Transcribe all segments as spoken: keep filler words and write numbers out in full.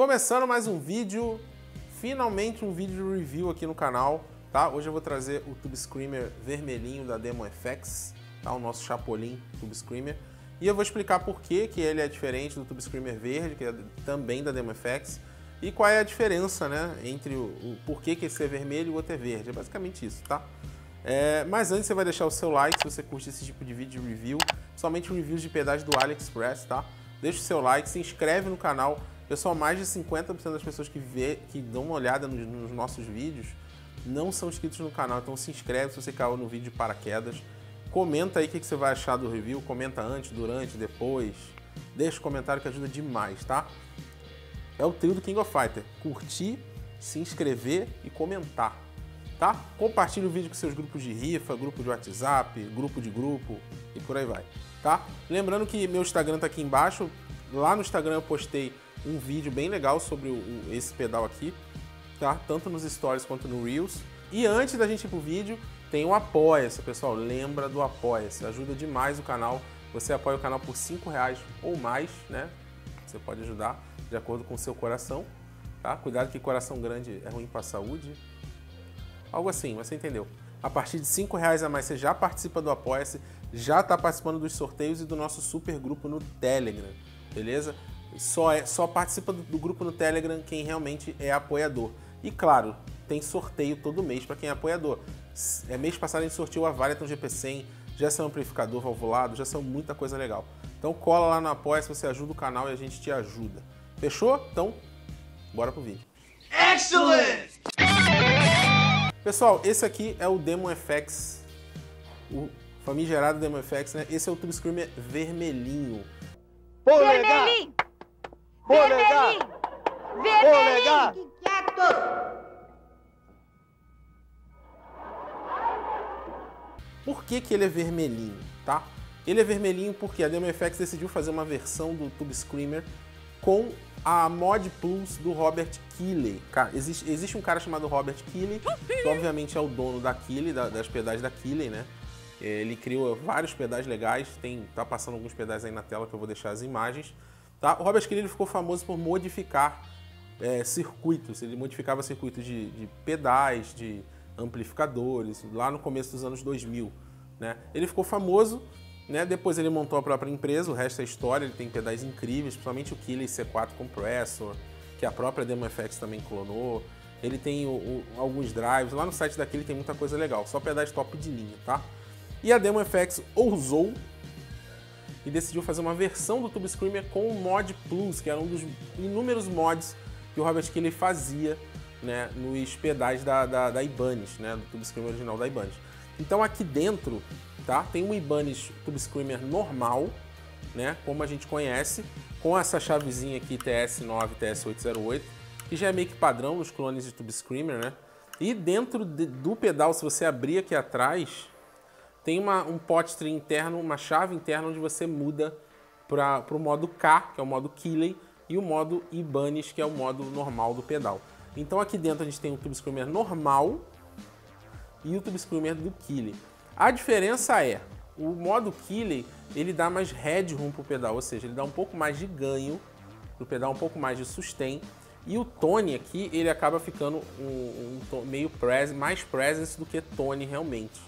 Começando mais um vídeo, finalmente um vídeo review aqui no canal, tá? Hoje eu vou trazer o Tube Screamer vermelhinho da DemoFX, tá? O nosso Chapolin Tube Screamer. E eu vou explicar por que, que ele é diferente do Tube Screamer verde, que é também da DemoFX, e qual é a diferença, né? Entre o, o por que, que esse é vermelho e o outro é verde. É basicamente isso, tá? É, mas antes você vai deixar o seu like se você curte esse tipo de vídeo review, principalmente reviews de pedais do AliExpress, tá? Deixa o seu like, se inscreve no canal. Pessoal, mais de cinquenta por cento das pessoas que, vê, que dão uma olhada nos, nos nossos vídeos não são inscritos no canal, então se inscreve se você caiu no vídeo de paraquedas. Comenta aí o que, que você vai achar do review, comenta antes, durante, depois. Deixa o comentário que ajuda demais, tá? É o trio do King of Fighter, curtir, se inscrever e comentar, tá? Compartilhe o vídeo com seus grupos de rifa, grupo de WhatsApp, grupo de grupo e por aí vai, tá? Lembrando que meu Instagram tá aqui embaixo, lá no Instagram eu postei um vídeo bem legal sobre o, o, esse pedal aqui, tá? Tanto nos stories quanto no Reels. E antes da gente ir pro vídeo, tem o Apoia-se, pessoal. Lembra do Apoia-se, ajuda demais o canal. Você apoia o canal por cinco reais ou mais, né? Você pode ajudar de acordo com o seu coração, tá? Cuidado que coração grande é ruim para a saúde. Algo assim, você entendeu. A partir de cinco reais a mais você já participa do Apoia-se, já está participando dos sorteios e do nosso super grupo no Telegram, beleza? Só, é, só participa do, do grupo no Telegram quem realmente é apoiador. E claro, tem sorteio todo mês para quem é apoiador. É, mês passado a gente sorteou a Valeton G P cem, já saiu amplificador valvulado, já saiu muita coisa legal. Então cola lá no Apoia-se, você ajuda o canal e a gente te ajuda. Fechou? Então, bora pro vídeo. Excellent! Pessoal, esse aqui é o DemoFX, o famigerado DemoFX, né? Esse é o Tube Screamer vermelhinho. Vermelhinho! Vermelhinho! Vermelhinho! Por que que ele é vermelhinho, tá? Ele é vermelhinho porque a DemoFX decidiu fazer uma versão do Tube Screamer com a Mod Plus do Robert Keeley. Cara, existe, existe um cara chamado Robert Keeley, que obviamente é o dono da Keeley, da, das pedais da Keeley, né? Ele criou vários pedais legais, tem, tá passando alguns pedais aí na tela que eu vou deixar as imagens. Tá? O Robert Keeley ficou famoso por modificar é, circuitos, ele modificava circuitos de, de pedais, de amplificadores, lá no começo dos anos dois mil. Né? Ele ficou famoso, né? Depois ele montou a própria empresa, o resto é história, ele tem pedais incríveis, principalmente o Keeley C quatro Compressor, que a própria DemoFX também clonou. Ele tem o, o, alguns drives, lá no site da Keeley tem muita coisa legal, só pedais top de linha, tá? E a DemoFX ousou e decidiu fazer uma versão do Tube Screamer com o Mod Plus, que era um dos inúmeros mods que o Robert Keeley fazia, né, nos pedais da, da, da Ibanez, né, do Tube Screamer original da Ibanez. Então aqui dentro, tá, tem um Ibanez Tube Screamer normal, né, como a gente conhece, com essa chavezinha aqui T S nove, T S oito zero oito, que já é meio que padrão nos clones de Tube Screamer, né? E dentro de, do pedal, se você abrir aqui atrás, tem uma, um potstring interno, uma chave interna onde você muda para o modo K, que é o modo Keeley, e o modo Ibanez, que é o modo normal do pedal. Então aqui dentro a gente tem o Tube Screamer normal e o Tube Screamer do Keeley. A diferença é, o modo Keeley, ele dá mais headroom para o pedal, ou seja, ele dá um pouco mais de ganho para o pedal, um pouco mais de sustain. E o tone aqui, ele acaba ficando um, um meio pres, mais presence do que tone realmente,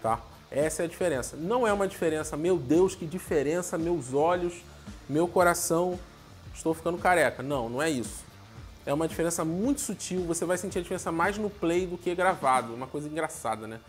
tá? Essa é a diferença. Não é uma diferença, meu Deus, que diferença, meus olhos, meu coração, estou ficando careca. Não, não é isso. É uma diferença muito sutil, você vai sentir a diferença mais no play do que gravado. Uma coisa engraçada, né?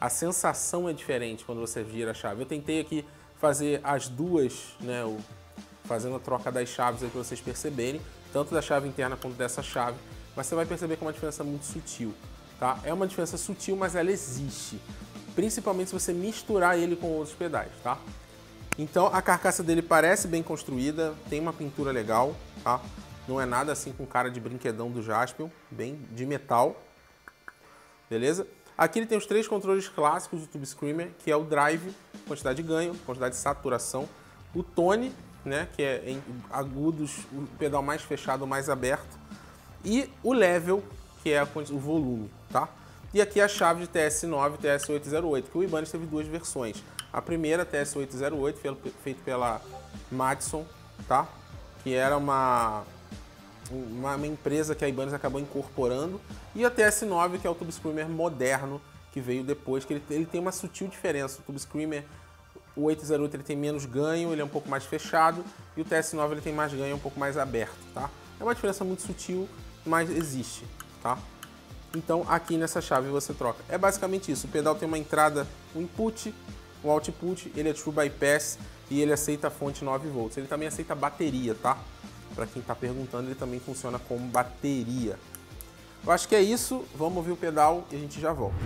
A sensação é diferente quando você vira a chave. Eu tentei aqui fazer as duas, né? Fazendo a troca das chaves aí para vocês perceberem, tanto da chave interna quanto dessa chave, mas você vai perceber que é uma diferença muito sutil, tá? É uma diferença sutil, mas ela existe. Principalmente se você misturar ele com outros pedais, tá? Então a carcaça dele parece bem construída, tem uma pintura legal, tá? Não é nada assim com cara de brinquedão do Jaspion, bem de metal, beleza? Aqui ele tem os três controles clássicos do Tube Screamer, que é o drive, quantidade de ganho, quantidade de saturação, o tone, né, que é em agudos, o pedal mais fechado, mais aberto, e o level, que é o volume, tá? E aqui a chave de T S nove e T S oito zero oito, que o Ibanez teve duas versões. A primeira, T S oito zero oito, feita pela Madison, tá? Que era uma, uma, uma empresa que a Ibanez acabou incorporando, e a T S nove, que é o Tube Screamer moderno, que veio depois, que ele, ele tem uma sutil diferença. O Tube Screamer, o oito zero oito, ele tem menos ganho, ele é um pouco mais fechado, e o T S nove ele tem mais ganho, um pouco mais aberto, tá? É uma diferença muito sutil, mas existe, tá? Então aqui nessa chave você troca. É basicamente isso. O pedal tem uma entrada, um input, um output, ele é true bypass e ele aceita a fonte nove volts. Ele também aceita bateria, tá? Para quem está perguntando, ele também funciona como bateria. Eu acho que é isso. Vamos ouvir o pedal e a gente já volta.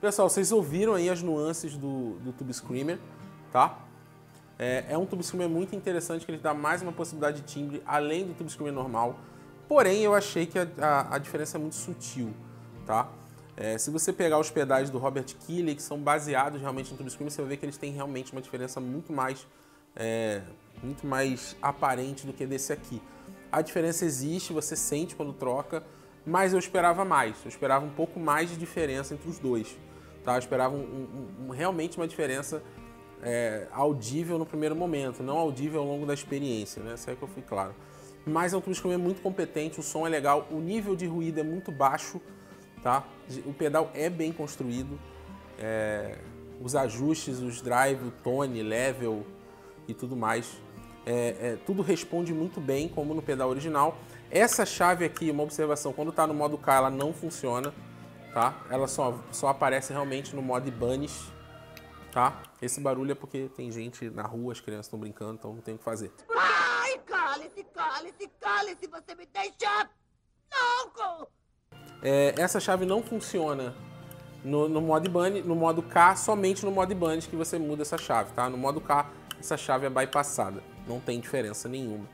Pessoal, vocês ouviram aí as nuances do, do Tube Screamer, tá? É, é um Tube Screamer muito interessante, que ele dá mais uma possibilidade de timbre, além do Tube Screamer normal. Porém, eu achei que a, a, a diferença é muito sutil, tá? É, se você pegar os pedais do Robert Keeley, que são baseados realmente no Tube Screamer, você vai ver que eles têm realmente uma diferença muito mais, é, muito mais aparente do que desse aqui. A diferença existe, você sente quando troca, mas eu esperava mais. Eu esperava um pouco mais de diferença entre os dois. Tá, eu esperava um, um, um, realmente uma diferença é, audível no primeiro momento, não audível ao longo da experiência, né? Isso é que eu fui claro. Mas é um Tube Screamer muito competente, o som é legal, o nível de ruído é muito baixo, tá? O pedal é bem construído, é, os ajustes, os drive, o tone, level e tudo mais, é, é, tudo responde muito bem como no pedal original. Essa chave aqui, uma observação, quando está no modo K ela não funciona. Tá? Ela só, só aparece realmente no modo Ibanez, tá? Esse barulho é porque tem gente na rua, as crianças estão brincando, então não tem o que fazer. Ai, cale! cálice, cálice, cálice, você me deixa louco! É, essa chave não funciona no, no modo Ibanez, no modo K, somente no modo Ibanez que você muda essa chave, tá? No modo K, essa chave é bypassada, não tem diferença nenhuma,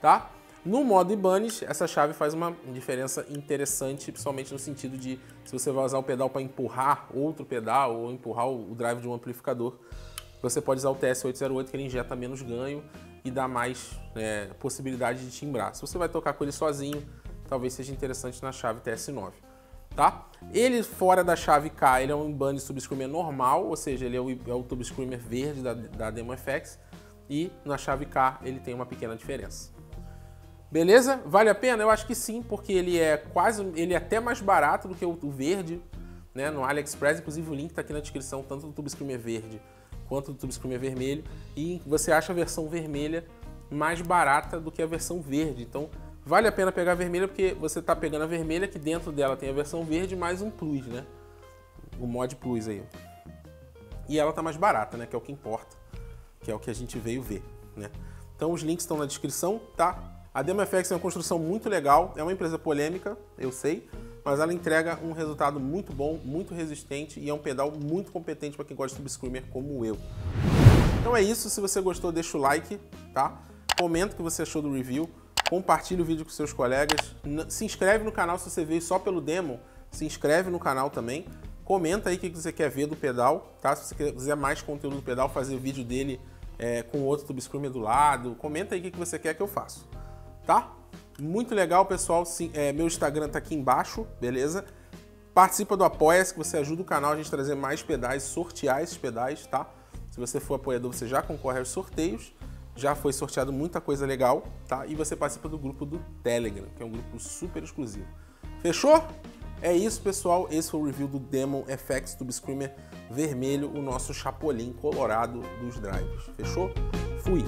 tá? No modo Ibanez, essa chave faz uma diferença interessante, principalmente no sentido de se você vai usar o pedal para empurrar outro pedal ou empurrar o drive de um amplificador, você pode usar o T S oitocentos e oito, que ele injeta menos ganho e dá mais é, possibilidade de timbrar. Se você vai tocar com ele sozinho, talvez seja interessante na chave T S nove, tá? Ele fora da chave K, ele é um Ibanez Tube Screamer normal, ou seja, ele é o, é o Tube Screamer verde da, da DemoFX, e na chave K ele tem uma pequena diferença. Beleza? Vale a pena? Eu acho que sim, porque ele é quase, ele é até mais barato do que o verde, né? No AliExpress, inclusive o link está aqui na descrição, tanto do Tube Screamer verde quanto do Tube Screamer vermelho, e você acha a versão vermelha mais barata do que a versão verde. Então vale a pena pegar a vermelha, porque você está pegando a vermelha, que dentro dela tem a versão verde mais um plus, né? O mod plus aí. E ela tá mais barata, né? Que é o que importa, que é o que a gente veio ver, né? Então os links estão na descrição, tá? A DemoFX é uma construção muito legal, é uma empresa polêmica, eu sei, mas ela entrega um resultado muito bom, muito resistente e é um pedal muito competente para quem gosta de Tube Screamer como eu. Então é isso, se você gostou deixa o like, tá? Comenta o que você achou do review, compartilha o vídeo com seus colegas, se inscreve no canal se você veio só pelo demo, se inscreve no canal também, comenta aí o que você quer ver do pedal, tá? Se você quiser mais conteúdo do pedal, fazer vídeo dele é, com outro Tube Screamer do lado, comenta aí o que você quer que eu faça. Tá? Muito legal, pessoal. Sim, é, meu Instagram tá aqui embaixo, beleza? Participa do Apoia-se, que você ajuda o canal a gente trazer mais pedais, sortear esses pedais, tá? Se você for apoiador, você já concorre aos sorteios, já foi sorteado muita coisa legal, tá? E você participa do grupo do Telegram, que é um grupo super exclusivo. Fechou? É isso, pessoal. Esse foi o review do DemoFX Tube Screamer vermelho, o nosso chapolim colorado dos drives. Fechou? Fui!